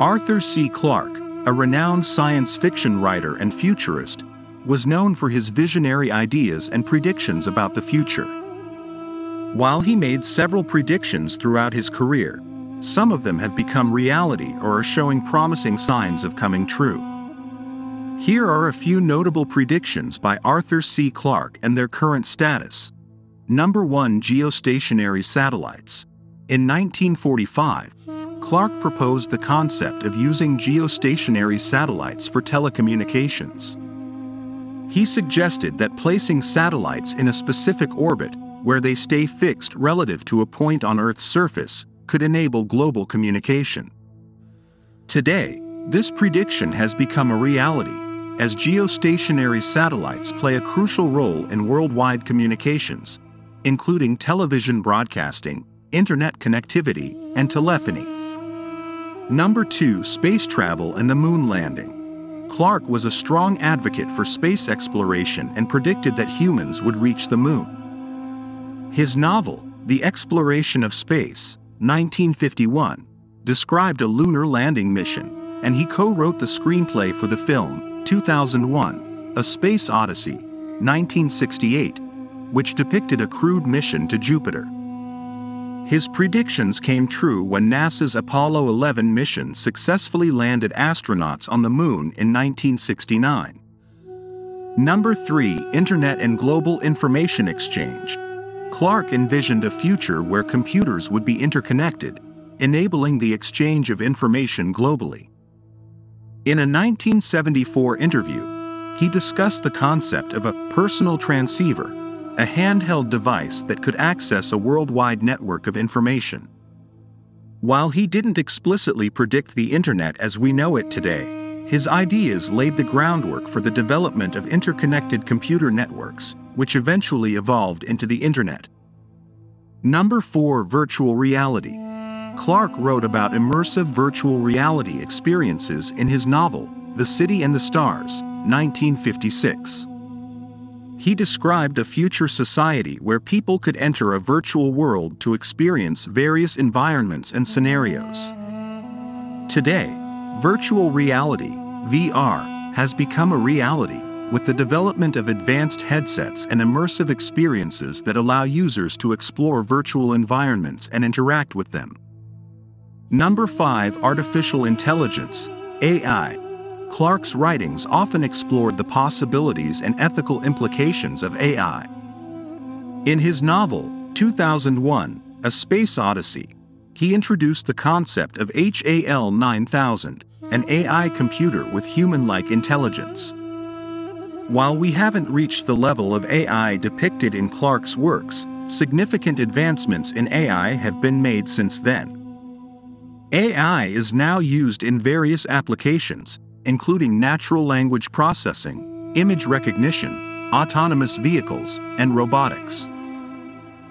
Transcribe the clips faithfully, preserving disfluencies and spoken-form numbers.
Arthur C. Clarke, a renowned science fiction writer and futurist, was known for his visionary ideas and predictions about the future. While he made several predictions throughout his career, some of them have become reality or are showing promising signs of coming true. Here are a few notable predictions by Arthur C. Clarke and their current status. Number one. Geostationary satellites. In nineteen forty-five, Clarke proposed the concept of using geostationary satellites for telecommunications. He suggested that placing satellites in a specific orbit, where they stay fixed relative to a point on Earth's surface, could enable global communication. Today, this prediction has become a reality, as geostationary satellites play a crucial role in worldwide communications, including television broadcasting, internet connectivity, and telephony. Number two. Space travel and the moon landing. Clarke was a strong advocate for space exploration and predicted that humans would reach the moon. His novel, The Exploration of Space, nineteen fifty-one, described a lunar landing mission, and he co-wrote the screenplay for the film, two thousand one, A Space Odyssey, nineteen sixty-eight, which depicted a crewed mission to Jupiter. His predictions came true when NASA's Apollo eleven mission successfully landed astronauts on the moon in nineteen sixty-nine. Number three. Internet and global information exchange. Clarke envisioned a future where computers would be interconnected, enabling the exchange of information globally. In a nineteen seventy-four interview, he discussed the concept of a personal transceiver, a handheld device that could access a worldwide network of information. While he didn't explicitly predict the internet as we know it today, his ideas laid the groundwork for the development of interconnected computer networks, which eventually evolved into the internet. Number four. Virtual reality. Clarke wrote about immersive virtual reality experiences in his novel, The City and the Stars, nineteen fifty-six. He described a future society where people could enter a virtual world to experience various environments and scenarios. Today, virtual reality, V R, has become a reality, with the development of advanced headsets and immersive experiences that allow users to explore virtual environments and interact with them. Number five. Artificial intelligence, A I. Clarke's writings often explored the possibilities and ethical implications of A I. In his novel, two thousand one, A Space Odyssey, he introduced the concept of H A L nine thousand, an A I computer with human-like intelligence. While we haven't reached the level of A I depicted in Clarke's works, significant advancements in A I have been made since then. A I is now used in various applications, including natural language processing, image recognition, autonomous vehicles, and robotics.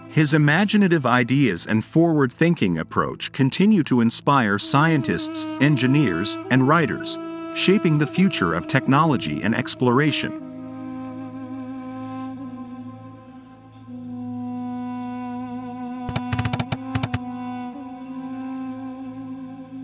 His imaginative ideas and forward-thinking approach continue to inspire scientists, engineers, and writers, shaping the future of technology and exploration.